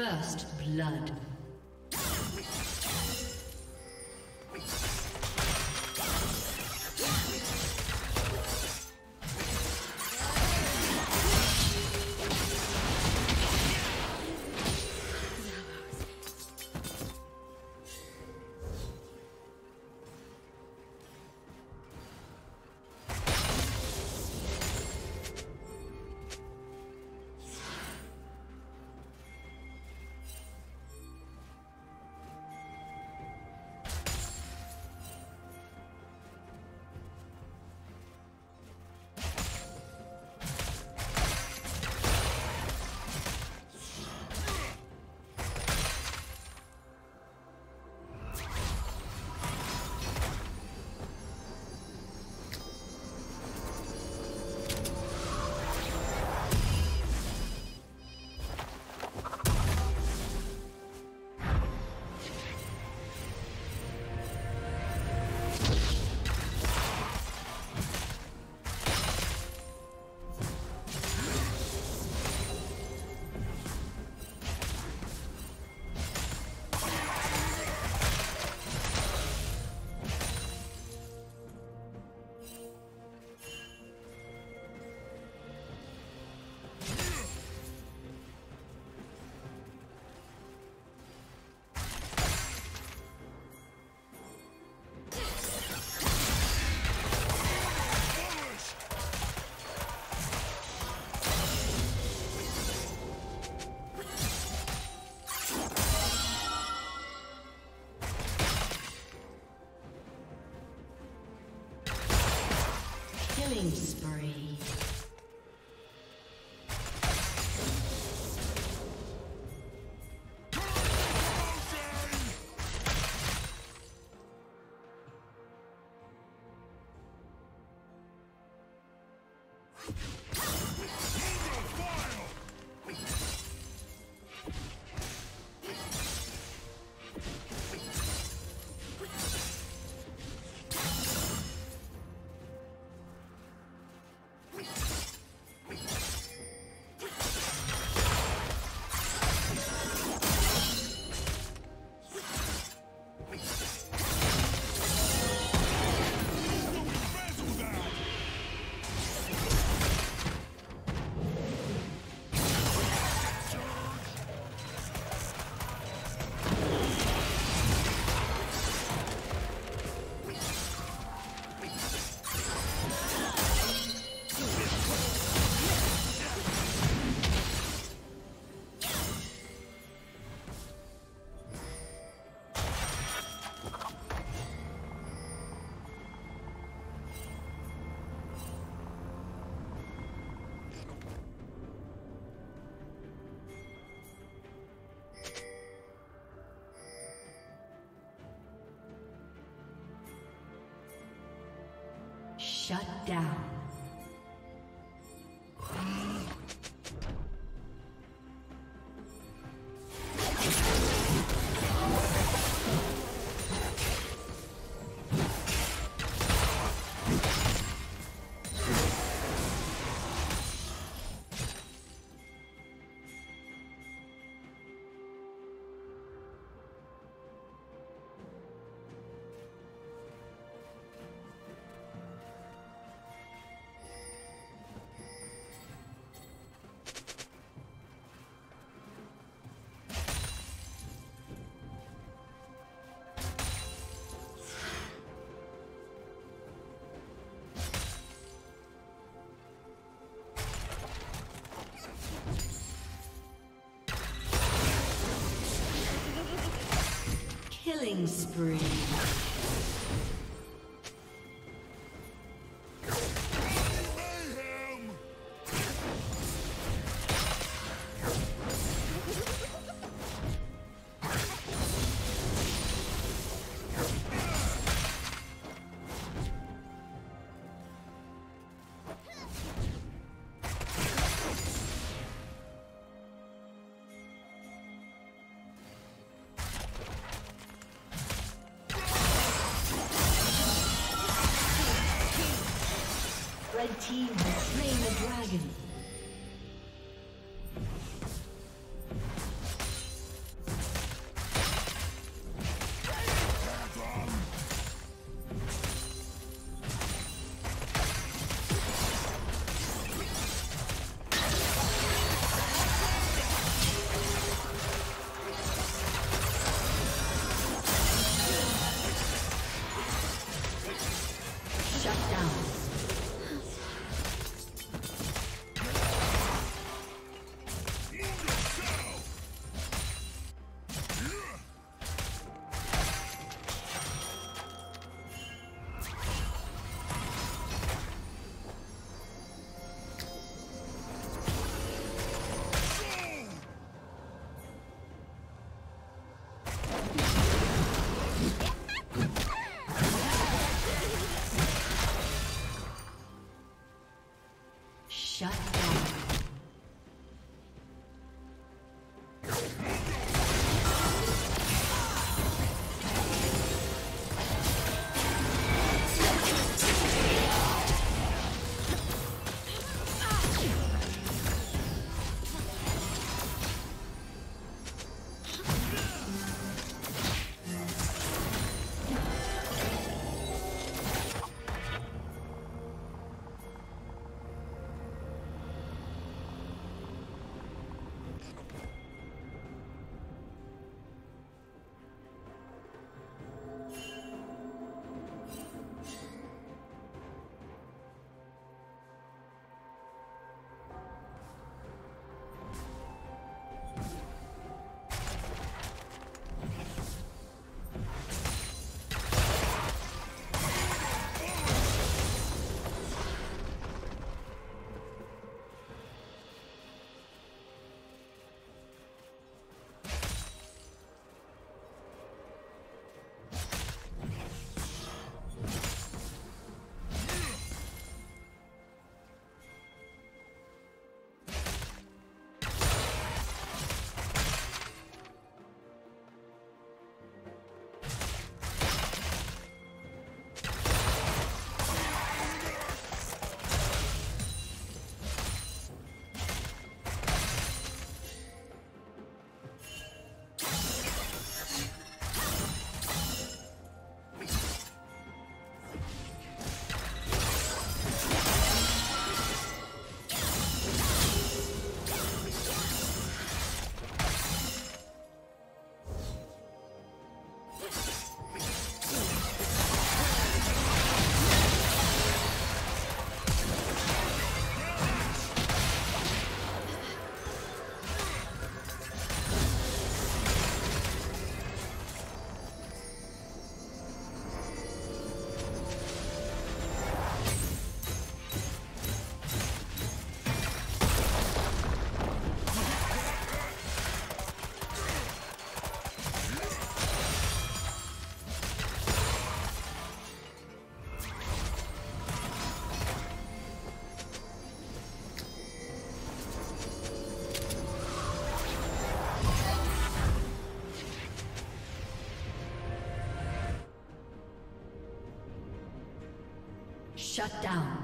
First blood. Spree. Shut down. Killing spree. Red team has slain the dragon. Shut down.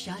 Shut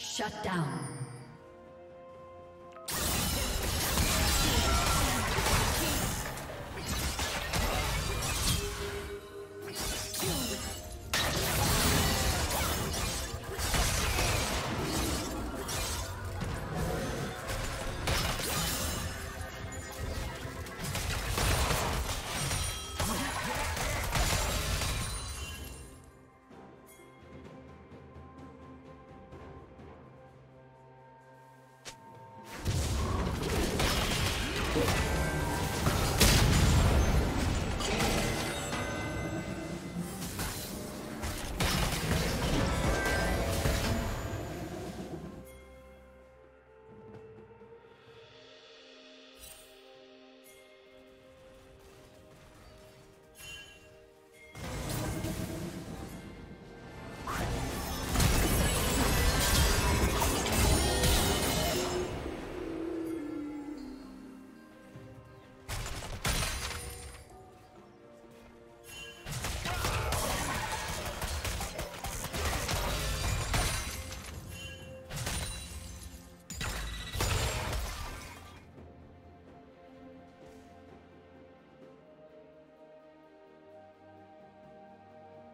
Shut down.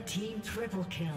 Red team triple kill.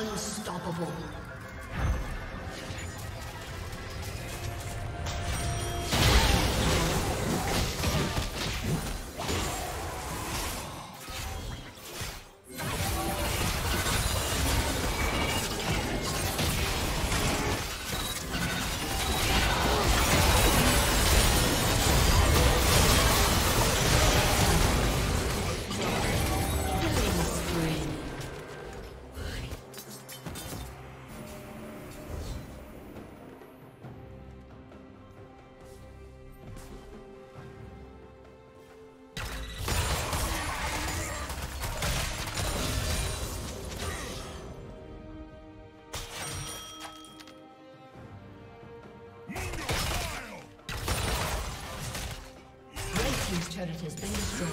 Unstoppable. Turret has been destroyed.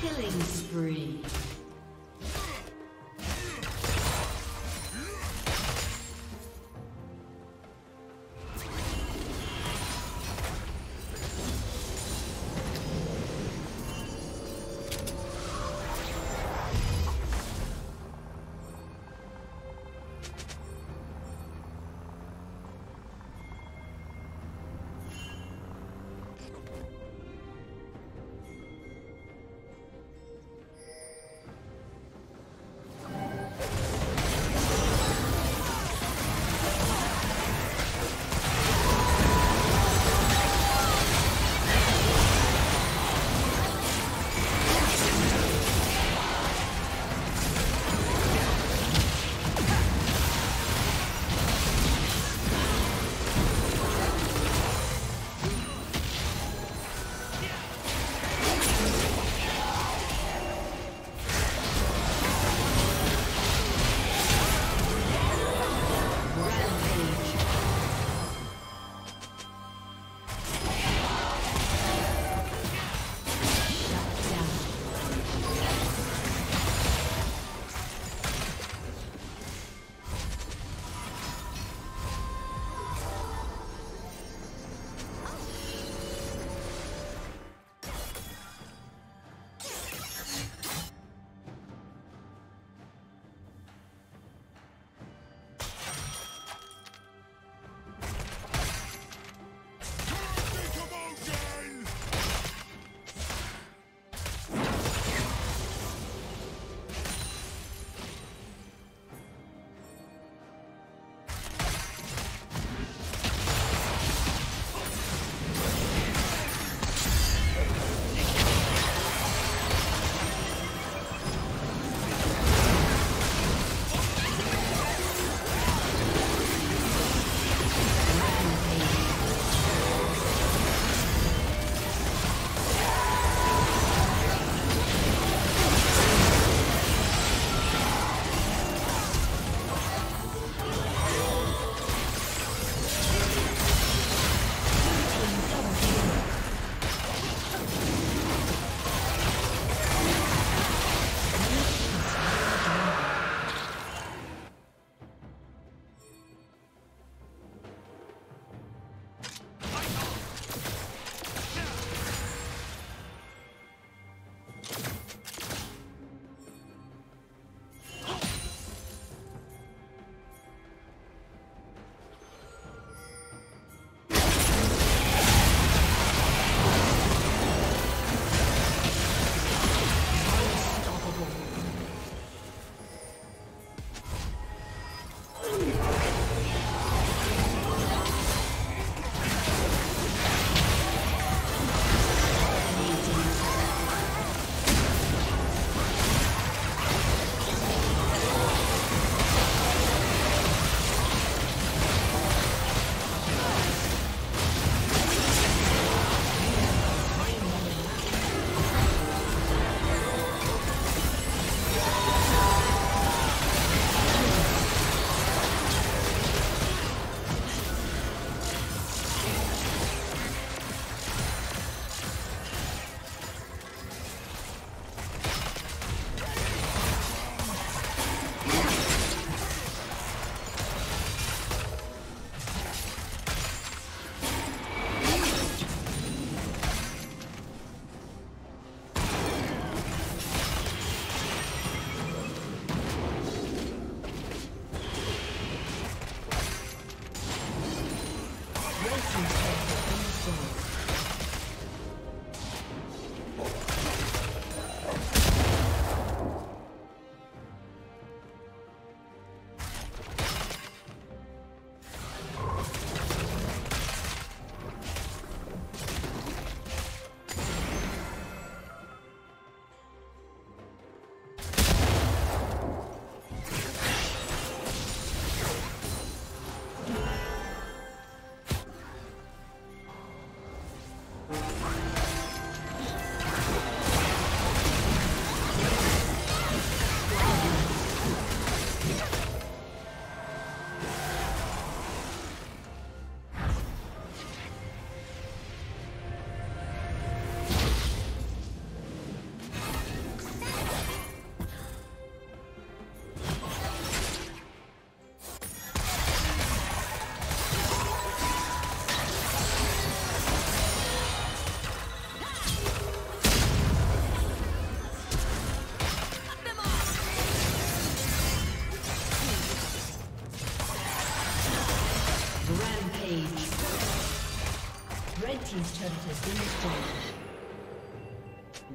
Killing spree.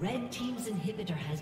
Red team's inhibitor has